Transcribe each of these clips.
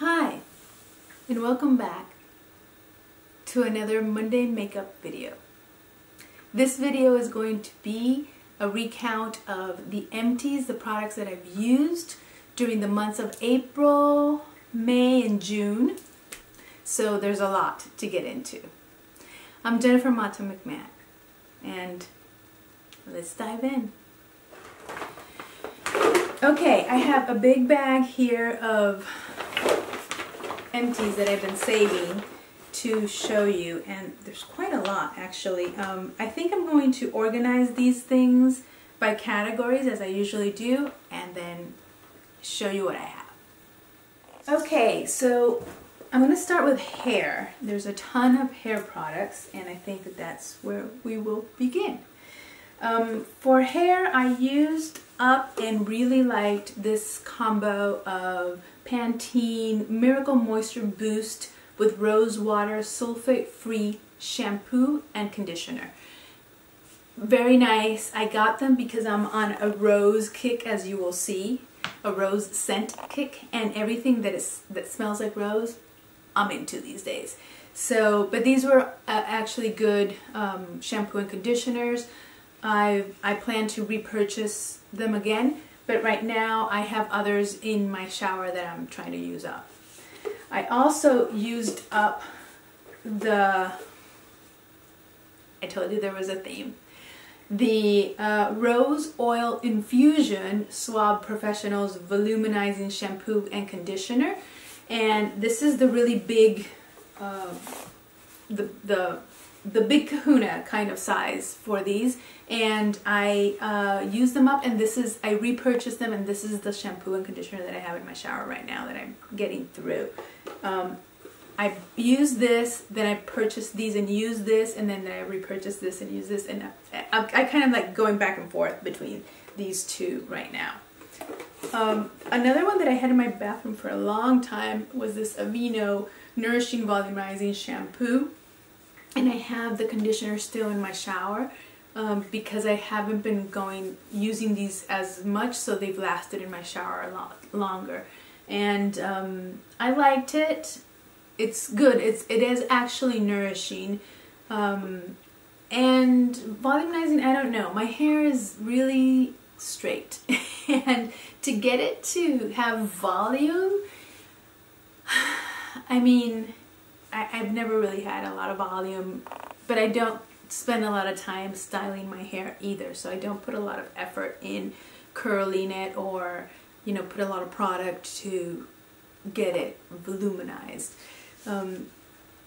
Hi, and welcome back to another Monday makeup video. This video is going to be a recount of the empties, the products that I've used during the months of April, May, and June. So there's a lot to get into. I'm Jennifer Mata-McMahon, and let's dive in. Okay, I have a big bag here of empties that I've been saving to show you, and there's quite a lot actually. I think I'm going to organize these things by categories as I usually do and then show you what I have. Okay, so I'm going to start with hair. There's a ton of hair products and I think that that's where we will begin. For hair, I used up and really liked this combo of Pantene Miracle Moisture Boost with Rose Water Sulfate Free shampoo and conditioner. Very nice. I got them because I'm on a rose kick, as you will see, a rose scent kick, and everything that smells like rose, I'm into these days. So, but these were actually good shampoo and conditioners. I plan to repurchase them again, but right now I have others in my shower that I'm trying to use up. I also used up the, I told you there was a theme, the Rose Oil Infusion Swab Professionals Voluminizing Shampoo and Conditioner. And this is the really big, the big kahuna kind of size for these, and I used them up, and this is, I repurchased them, and this is the shampoo and conditioner that I have in my shower right now that I'm getting through. I used this, then I purchased these and used this, and then I repurchased this and used this, and I kind of like going back and forth between these two right now. Another one that I had in my bathroom for a long time was this Aveeno Nourishing Volumizing Shampoo. And I have the conditioner still in my shower because I haven't been using these as much, so they've lasted in my shower a lot longer. And I liked it. It's good. It is actually nourishing. And volumizing, I don't know. My hair is really straight. And to get it to have volume, I mean, I've never really had a lot of volume, but I don't spend a lot of time styling my hair either, so I don't put a lot of effort in curling it or, you know, put a lot of product to get it voluminized.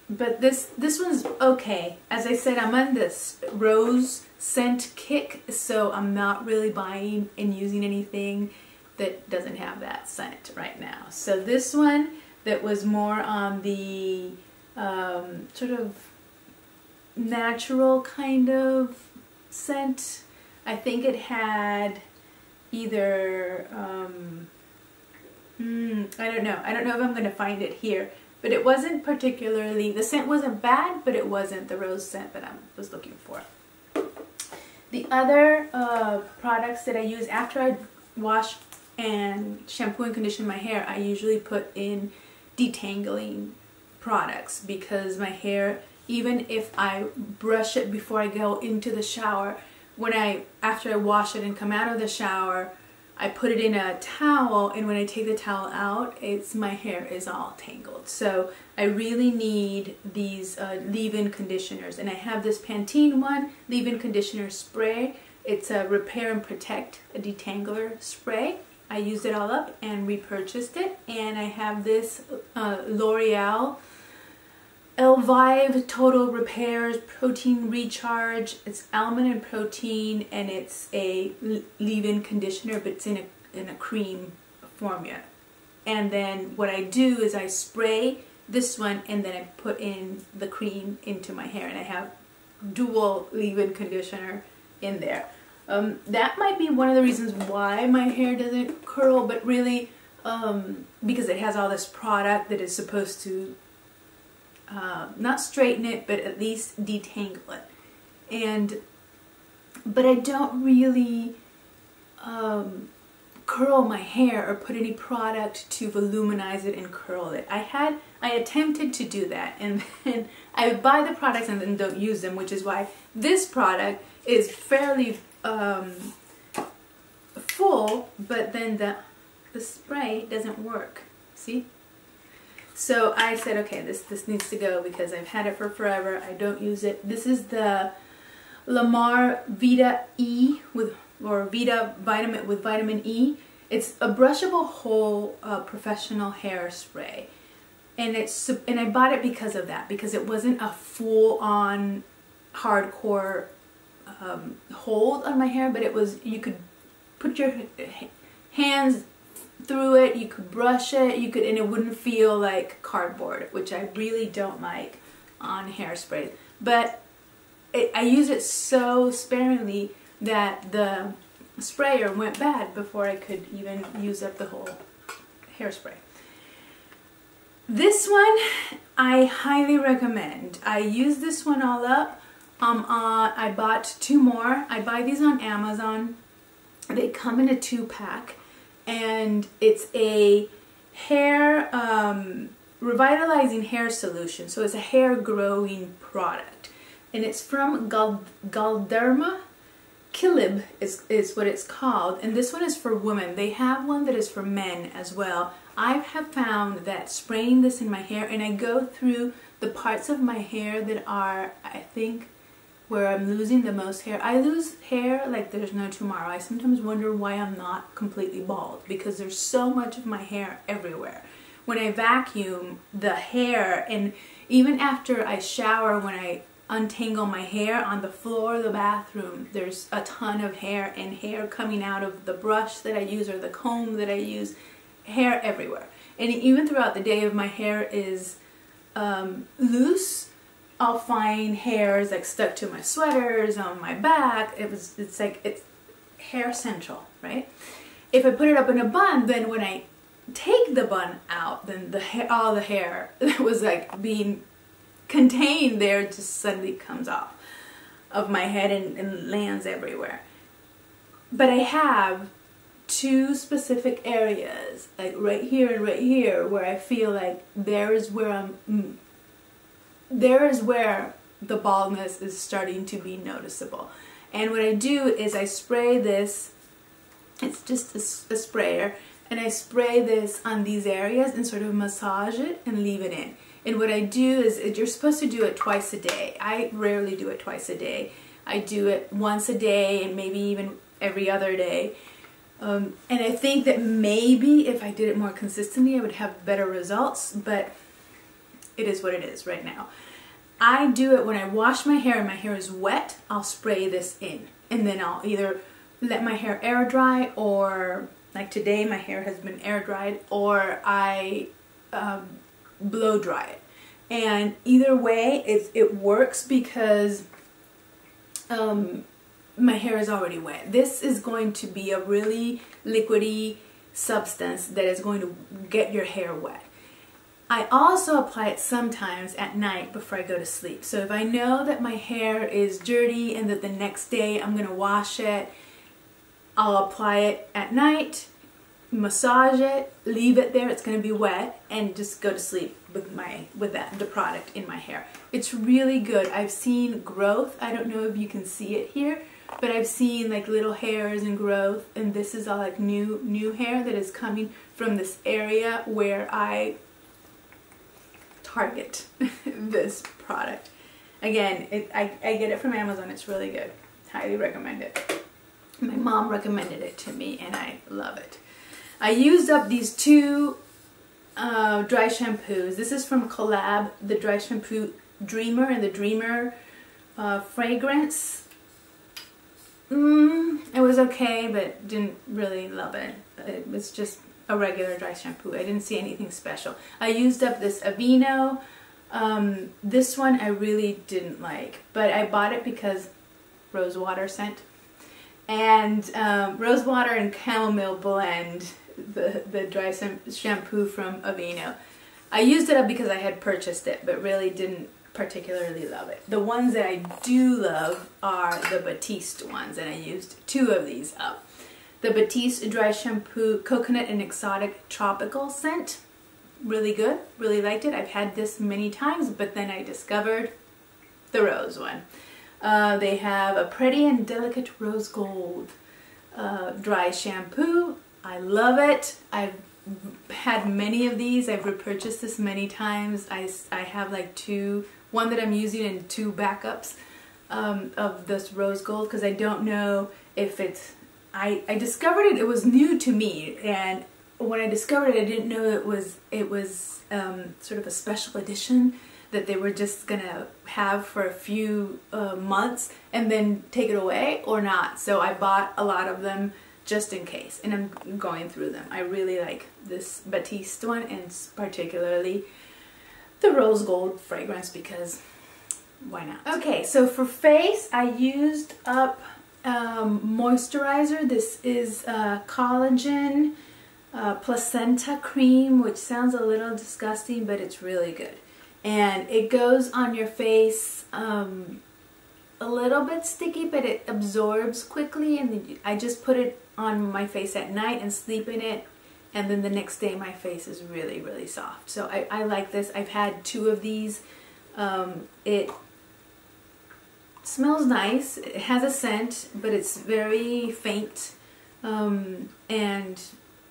But this one's okay. As I said, I'm on this rose scent kick, so I'm not really buying and using anything that doesn't have that scent right now. So this one that was more on the sort of natural kind of scent. I think it had either, I don't know if I'm going to find it here, but it wasn't particularly, the scent wasn't bad, but it wasn't the rose scent that I was looking for. The other products that I use after I wash and shampoo and condition my hair, I usually put in detangling products because my hair, even if I brush it before I go into the shower, after I wash it and come out of the shower, I put it in a towel, and when I take the towel out, my hair is all tangled. So I really need these leave-in conditioners, and I have this Pantene one, leave-in conditioner spray. It's a Repair and Protect, a detangler spray. I used it all up and repurchased it, and I have this L'Oreal Elvive Total Repairs Protein Recharge. It's almond and protein, and it's a leave-in conditioner, but it's in a cream formula. And then what I do is I spray this one, and then I put in the cream into my hair, and I have dual leave-in conditioner in there. That might be one of the reasons why my hair doesn't curl, but really because it has all this product that is supposed to not straighten it, but at least detangle it. But I don't really curl my hair or put any product to voluminize it and curl it. I attempted to do that, and then I would buy the products and then don't use them, which is why this product is fairly full, but then the spray doesn't work. See? So I said, okay, this needs to go because I've had it for forever. I don't use it. This is the L'amar Vita E with vitamin E. It's a brushable whole professional hairspray, and I bought it because of that, because it wasn't a full-on hardcore hold on my hair, but it was, you could put your hands through it, you could brush it, you could, and it wouldn't feel like cardboard, which I really don't like on hairspray. But I use it so sparingly that the sprayer went bad before I could even use up the whole hairspray. This one I highly recommend. I used this one all up. I bought 2 more. I buy these on Amazon. They come in a 2-pack, and it's a hair revitalizing hair solution. So it's a hair growing product, and it's from Galderma Kilib is what it's called, and this one is for women. They have one that is for men as well. I have found that spraying this in my hair, and I go through the parts of my hair that are, I think, where I'm losing the most hair. I lose hair like there's no tomorrow. I sometimes wonder why I'm not completely bald, because there's so much of my hair everywhere. When I vacuum the hair, and even after I shower, when I untangle my hair on the floor of the bathroom, there's a ton of hair, and hair coming out of the brush that I use or the comb that I use, hair everywhere. And even throughout the day, if my hair is loose, I'll find hairs like stuck to my sweaters, on my back. It's like, it's hair central, right? If I put it up in a bun, then when I take the bun out, then the hair, all the hair that was like being contained there just suddenly comes off of my head and lands everywhere. But I have 2 specific areas, like right here and right here, where I feel like there is where the baldness is starting to be noticeable. And what I do is I spray this. It's just a sprayer, and I spray this on these areas and sort of massage it and leave it in. And what I do is, you're supposed to do it twice a day. I rarely do it twice a day. I do it once a day and maybe even every other day. And I think that maybe if I did it more consistently, I would have better results, but it is what it is right now. I do it when I wash my hair and my hair is wet, I'll spray this in. And then I'll either let my hair air dry, or like today my hair has been air dried, or I blow dry it. And either way it works, because my hair is already wet. This is going to be a really liquidy substance that is going to get your hair wet. I also apply it sometimes at night before I go to sleep. So if I know that my hair is dirty and that the next day I'm going to wash it, I'll apply it at night, massage it, leave it there, it's going to be wet, and just go to sleep with the product in my hair. It's really good. I've seen growth. I don't know if you can see it here, but I've seen like little hairs and growth, and this is all like new hair that is coming from this area where I target this product. Again, I get it from Amazon. It's really good. Highly recommend it. My mom recommended it to me, and I love it. I used up these 2 dry shampoos. This is from Collab, the dry shampoo Dreamer and the Dreamer fragrance. It was okay, but didn't really love it. It was just a regular dry shampoo. I didn't see anything special. I used up this Aveeno. This one I really didn't like, but I bought it because rose water scent. And rose water and chamomile blend, the dry shampoo from Aveeno. I used it up because I had purchased it, but really didn't particularly love it. The ones that I do love are the Batiste ones, and I used 2 of these up. the Batiste Dry Shampoo Coconut and Exotic Tropical Scent. Really good, really liked it. I've had this many times, but then I discovered the rose one. They have a Pretty and Delicate Rose Gold dry shampoo. I love it. I've had many of these. I've repurchased this many times. I have like two, one that I'm using and two backups of this rose gold, because I don't know if it's, I discovered it, it was new to me, and when I discovered it, I didn't know it was sort of a special edition that they were just gonna have for a few months and then take it away or not. So I bought a lot of them just in case, and I'm going through them. I really like this Batiste one, and particularly the rose gold fragrance, because why not? Okay, so for face, I used up moisturizer. This is collagen placenta cream, which sounds a little disgusting, but it's really good. And it goes on your face a little bit sticky, but it absorbs quickly, and then I just put it on my face at night and sleep in it, and then the next day my face is really, really soft. So I like this. I've had two of these. It smells nice. It has a scent, but it's very faint, and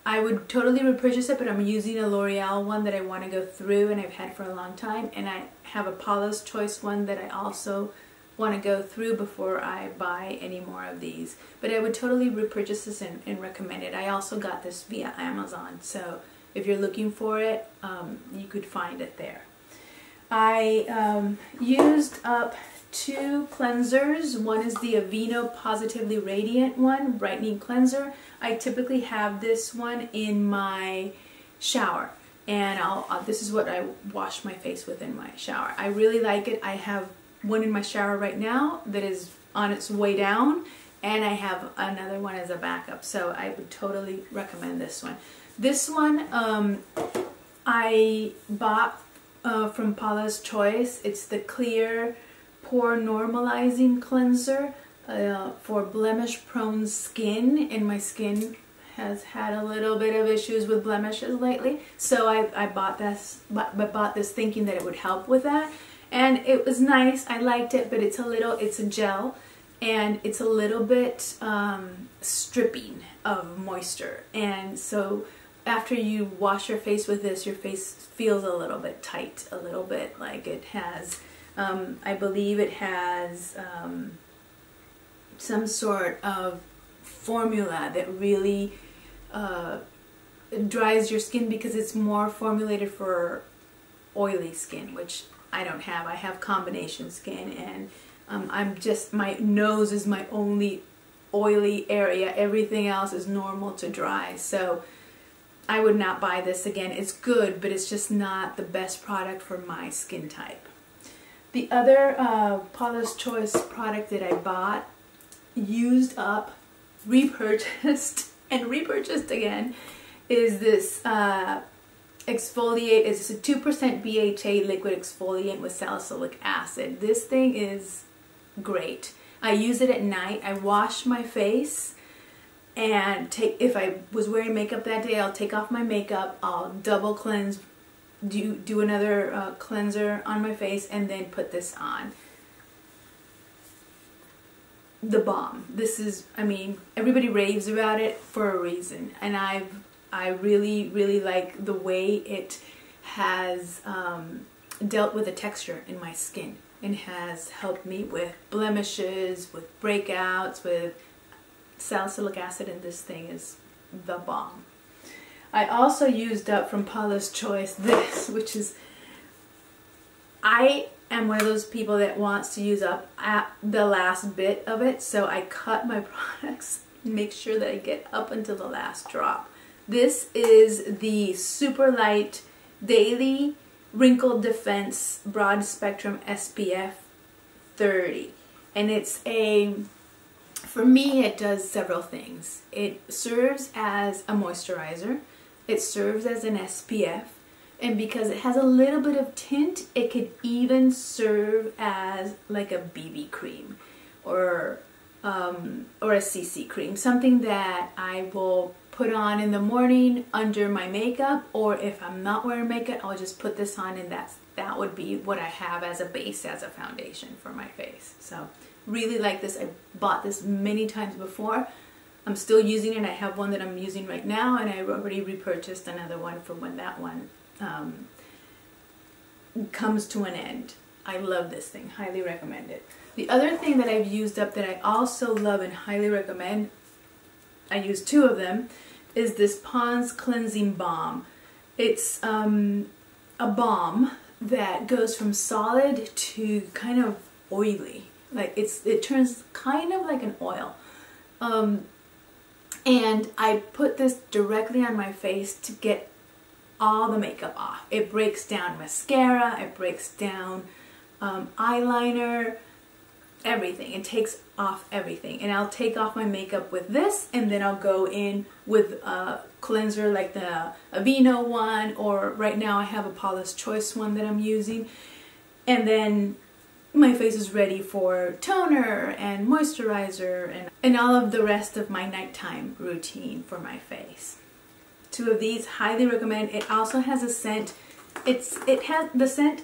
I would totally repurchase it, but I'm using a L'Oreal one that I want to go through and I've had for a long time, and I have a Paula's Choice one that I also want to go through before I buy any more of these. But I would totally repurchase this and recommend it. I also got this via Amazon, so if you're looking for it, you could find it there. I used up two cleansers. One is the Aveeno Positively Radiant one, brightening cleanser. I typically have this one in my shower, and this is what I wash my face with in my shower. I really like it. I have one in my shower right now that is on its way down, and I have another one as a backup, so I would totally recommend this one. This one I bought from Paula's Choice. It's the clear pore normalizing cleanser for blemish prone skin, and my skin has had a little bit of issues with blemishes lately, so I bought this thinking that it would help with that, and it was nice. I liked it, but it's a gel, and it's a little bit stripping of moisture, and so after you wash your face with this, your face feels a little bit tight, a little bit like it has I believe it has some sort of formula that really dries your skin, because it's more formulated for oily skin, which I don't have. I have combination skin, and my nose is my only oily area. Everything else is normal to dry, so I would not buy this again. It's good, but it's just not the best product for my skin type. The other Paula's Choice product that I bought, used up, repurchased, and repurchased again, is this exfoliate. It's a 2% BHA liquid exfoliant with salicylic acid. This thing is great. I use it at night. I wash my face, and if I was wearing makeup that day, I'll take off my makeup, I'll double cleanse, do another cleanser on my face, and then put this on. The bomb. This is, I mean, everybody raves about it for a reason, and I really, really like the way it has dealt with the texture in my skin, and has helped me with blemishes, with breakouts, with salicylic acid, and this thing is the bomb. I also used up from Paula's Choice this, which is, I am one of those people that wants to use up at the last bit of it, so I cut my products, make sure that I get up until the last drop. This is the Super Light Daily Wrinkle Defense Broad Spectrum SPF 30, and it's a, for me, it does several things. It serves as a moisturizer, it serves as an SPF, and because it has a little bit of tint, it could even serve as like a BB cream, or or a CC cream, something that I will put on in the morning under my makeup, or if I'm not wearing makeup, I'll just put this on, and that would be what I have as a base, as a foundation for my face. So really like this. I bought this many times before. I'm still using it. I have one that I'm using right now, and I already repurchased another one for when that one comes to an end. I love this thing. Highly recommend it. The other thing that I've used up that I also love and highly recommend, I use two of them, is this Ponds Cleansing Balm. It's a balm that goes from solid to kind of oily. Like it turns kind of like an oil. And I put this directly on my face to get all the makeup off. It breaks down mascara, it breaks down eyeliner, everything. It takes off everything. And I'll take off my makeup with this, and then I'll go in with a cleanser like the Aveeno one, or right now I have a Paula's Choice one that I'm using. And then my face is ready for toner and moisturizer and all of the rest of my nighttime routine for my face. Two of these, highly recommend. It also has a scent. It has the scent.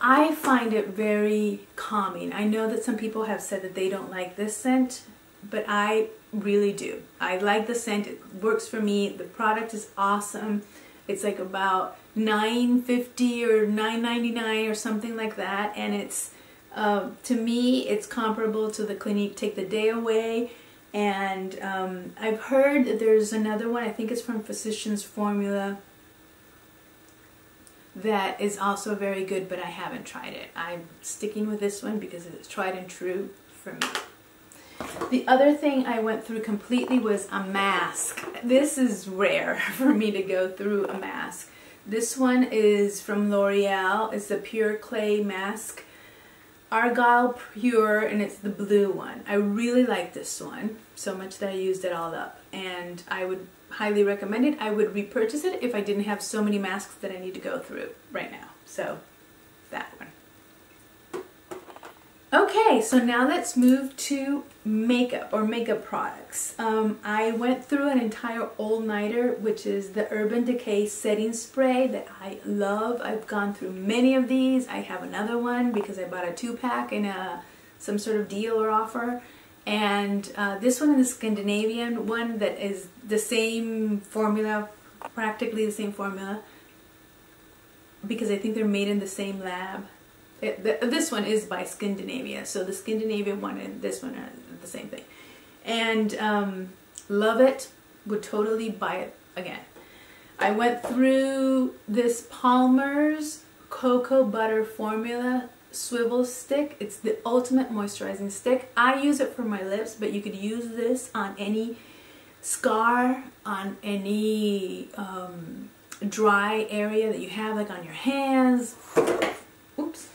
I find it very calming. I know that some people have said that they don't like this scent, but I really do. I like the scent. It works for me. The product is awesome. It's like about $9.50 or $9.99 or something like that, and it's to me it's comparable to the Clinique Take the Day Away. And I've heard that there's another one, I think it's from Physician's Formula, that is also very good, but I haven't tried it. I'm sticking with this one because it's tried and true for me. The other thing I went through completely was a mask. This is rare for me to go through a mask. This one is from L'Oreal. It's the Pure Clay Mask, Argyle Pure, and it's the blue one. I really like this one, so much that I used it all up, and I would highly recommend it. I would repurchase it if I didn't have so many masks that I need to go through right now. So that one. Okay, so now let's move to makeup or makeup products. I went through an entire all-nighter, which is the Urban Decay setting spray that I love. I've gone through many of these. I have another one because I bought a two-pack in some sort of deal or offer. And this one is the Scandinavian one that is the same formula, practically the same formula, because I think they're made in the same lab. This one is by Scandinavia, so the Scandinavian one and this one are the same thing. And love it, would totally buy it again. I went through this Palmer's Cocoa Butter Formula Swivel Stick. It's the ultimate moisturizing stick. I use it for my lips, but you could use this on any scar, on any dry area that you have, like on your hands. Oops.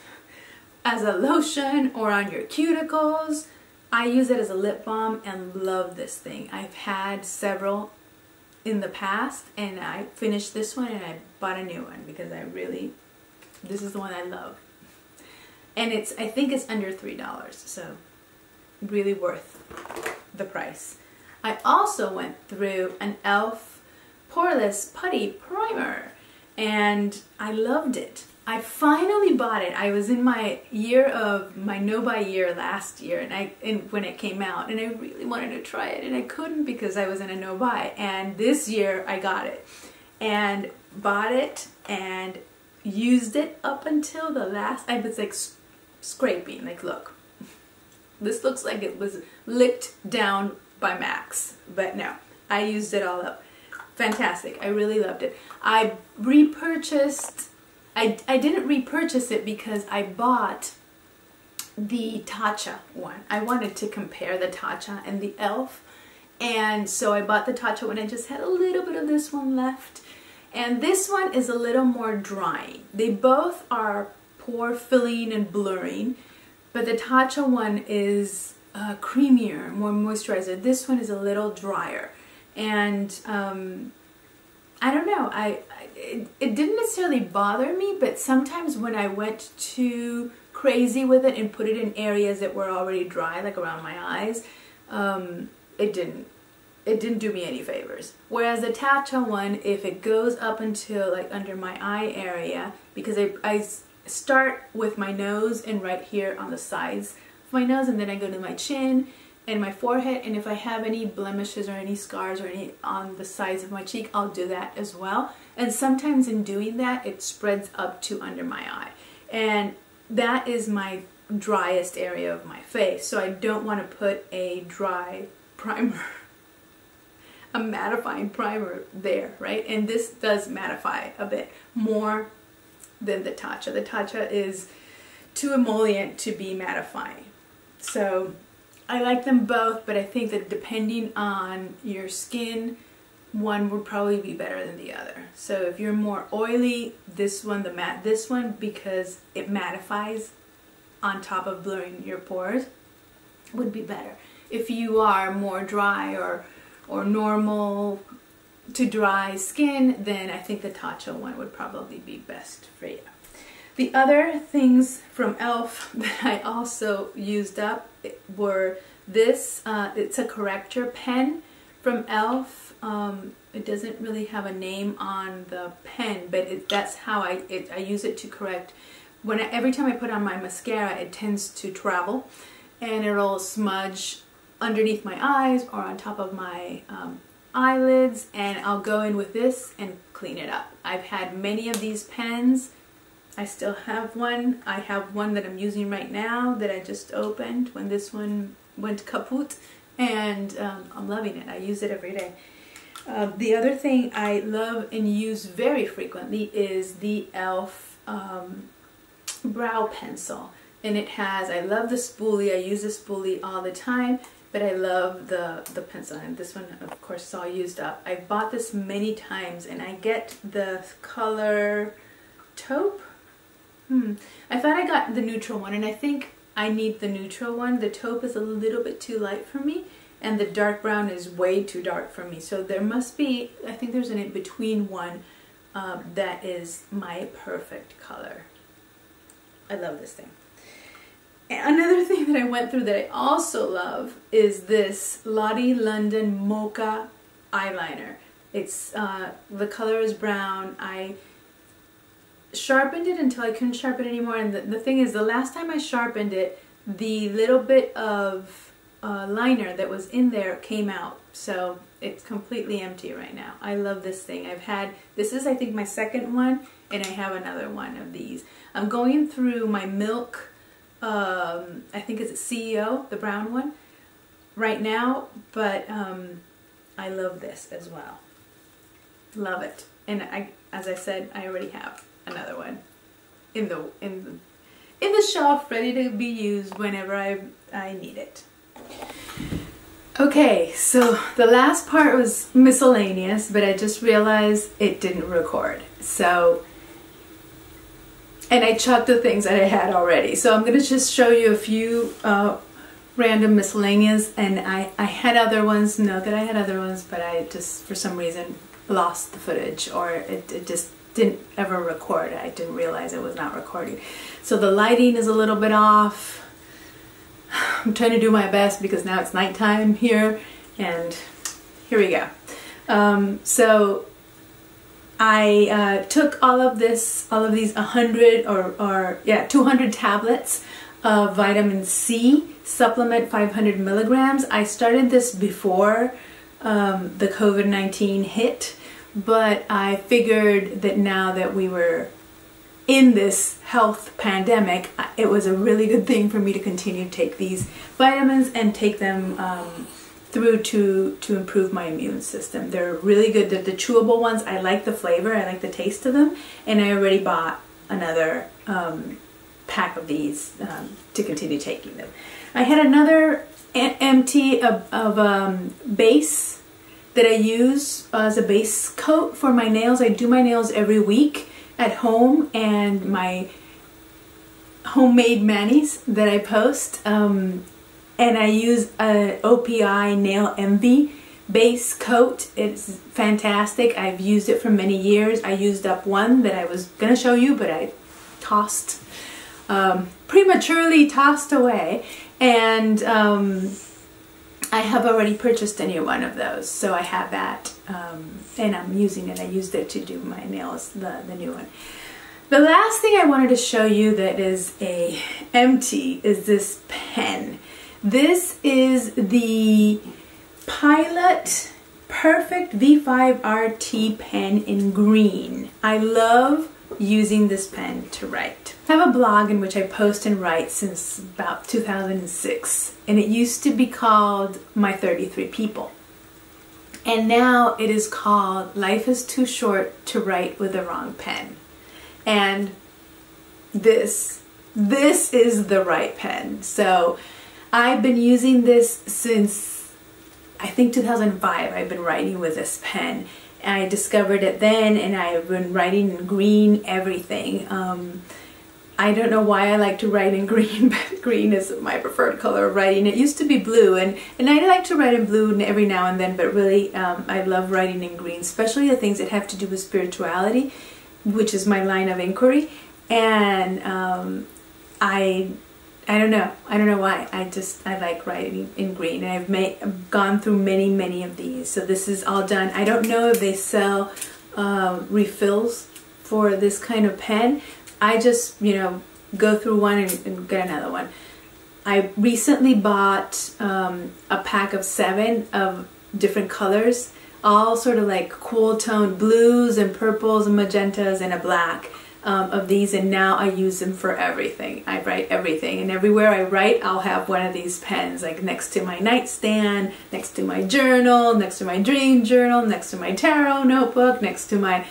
As a lotion or on your cuticles. I use it as a lip balm and love this thing. I've had several in the past, and I finished this one and I bought a new one because I really, this is the one I love. And it's, I think it's under $3, so really worth the price. I also went through an e.l.f. Poreless Putty Primer, and I loved it. I finally bought it. I was in my year of my no-buy year last year, and when it came out, and I really wanted to try it, and I couldn't because I was in a no-buy. And this year I got it, and bought it, and used it up until the last. I was like scraping, like, look, this looks like it was licked down by Max, but no, I used it all up. Fantastic! I really loved it. I repurchased. I didn't repurchase it because I bought the Tatcha one. I wanted to compare the Tatcha and the e.l.f. And so I bought the Tatcha one. I just had a little bit of this one left. And this one is a little more drying. They both are pore filling and blurring. But the Tatcha one is creamier, more moisturizer. This one is a little drier. And I don't know. It didn't necessarily bother me, but sometimes when I went to crazy with it and put it in areas that were already dry, like around my eyes, it didn't do me any favors. Whereas the Tatcha one, if it goes up until like under my eye area, because I start with my nose and right here on the sides of my nose, and then I go to my chin and my forehead, and if I have any blemishes or any scars or any on the sides of my cheek, I'll do that as well. And sometimes in doing that, it spreads up to under my eye, and that is my driest area of my face, so I don't want to put a dry primer, a mattifying primer there, right? And this does mattify a bit more than the Tatcha. The Tatcha is too emollient to be mattifying. So I like them both, but I think that depending on your skin, one would probably be better than the other. So if you're more oily, this one, the matte, this one, because it mattifies on top of blurring your pores, would be better. If you are more dry or normal to dry skin, then I think the Tatcha one would probably be best for you. The other things from e.l.f. that I also used up were this, it's a corrector pen from e.l.f. It doesn't really have a name on the pen, but that's how I use it to correct. Every time I put on my mascara, it tends to travel and it'll smudge underneath my eyes or on top of my eyelids, and I'll go in with this and clean it up. I've had many of these pens. I still have one. I have one that I'm using right now that I just opened when this one went kaput, and I'm loving it. I use it every day. The other thing I love and use very frequently is the e.l.f. Brow pencil, and it has, I love the spoolie, I use the spoolie all the time, but I love the pencil, and this one of course is all used up. I've bought this many times, and I get the color taupe. I thought I got the neutral one, and I think I need the neutral one. The taupe is a little bit too light for me, and the dark brown is way too dark for me. So there must be, I think there's an in-between one that is my perfect color. I love this thing. Another thing that I went through that I also love is this Lottie London Mocha eyeliner. It's the color is brown. I sharpened it until I couldn't sharpen it anymore, and the thing is, the last time I sharpened it, the little bit of liner that was in there came out, so it's completely empty right now. I love this thing. I've had, this is I think my second one, and I have another one of these. I'm going through my Milk, I think it's CEO, the brown one, right now, but I love this as well. Love it. And I, as I said, I already have another one in the shelf, ready to be used whenever I need it. Okay, so the last part was miscellaneous, but I just realized it didn't record. So, and I chucked the things that I had already. So I'm gonna just show you a few random miscellaneous, and I had other ones, know that I had other ones, but I just for some reason lost the footage, or it just didn't ever record. I didn't realize it was not recording. So the lighting is a little bit off. I'm trying to do my best because now it's nighttime here, and here we go. So I took all of these 100 or yeah, 200 tablets of vitamin C supplement, 500 milligrams. I started this before the COVID-19 hit, but I figured that now that we were in this health pandemic, it was a really good thing for me to continue to take these vitamins and take them through to improve my immune system. They're really good. The chewable ones, I like the flavor, I like the taste of them, and I already bought another pack of these to continue taking them. I had another empty of base that I use as a base coat for my nails. I do my nails every week at home, and my homemade manis that I post, and I use a OPI Nail Envy base coat. It's fantastic. I've used it for many years. I used up one that I was gonna show you, but I tossed prematurely tossed away, and I have already purchased a new one of those, so I have that, and I'm using it. I used it to do my nails, the new one. The last thing I wanted to show you that is a empty is this pen. This is the Pilot Perfect V5RT pen in green. I love using this pen to write. I have a blog in which I post and write since about 2006, and it used to be called My 33 People. And now it is called Life is Too Short to Write with the Wrong Pen. And this is the right pen. So I've been using this since I think 2005. I've been writing with this pen. I discovered it then, and I've been writing in green everything. I don't know why I like to write in green, but green is my preferred color of writing. It used to be blue, and I like to write in blue every now and then, but really I love writing in green, especially the things that have to do with spirituality, which is my line of inquiry. And I don't know. I don't know why. I like writing in green, and I've gone through many of these. So this is all done. I don't know if they sell refills for this kind of pen. I just, you know, go through one and get another one. I recently bought a pack of 7 of different colors, all sort of like cool toned blues and purples and magentas and a black. Of these, and now I use them for everything. I write everything, and everywhere I write I'll have one of these pens, like next to my nightstand, next to my journal, next to my dream journal, next to my tarot notebook, next to my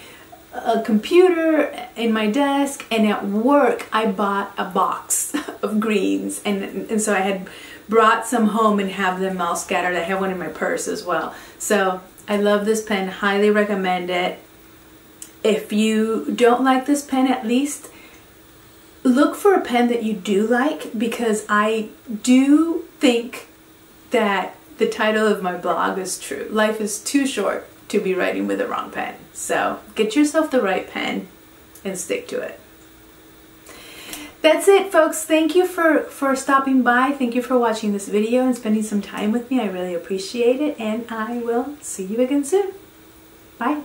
computer, in my desk. And at work I bought a box of greens, and so I had brought some home and have them all scattered. I have one in my purse as well. So I love this pen, highly recommend it. If you don't like this pen, at least look for a pen that you do like, because I do think that the title of my blog is true. Life is too short to be writing with the wrong pen. So get yourself the right pen and stick to it. That's it, folks. Thank you for stopping by. Thank you for watching this video and spending some time with me. I really appreciate it, and I will see you again soon. Bye.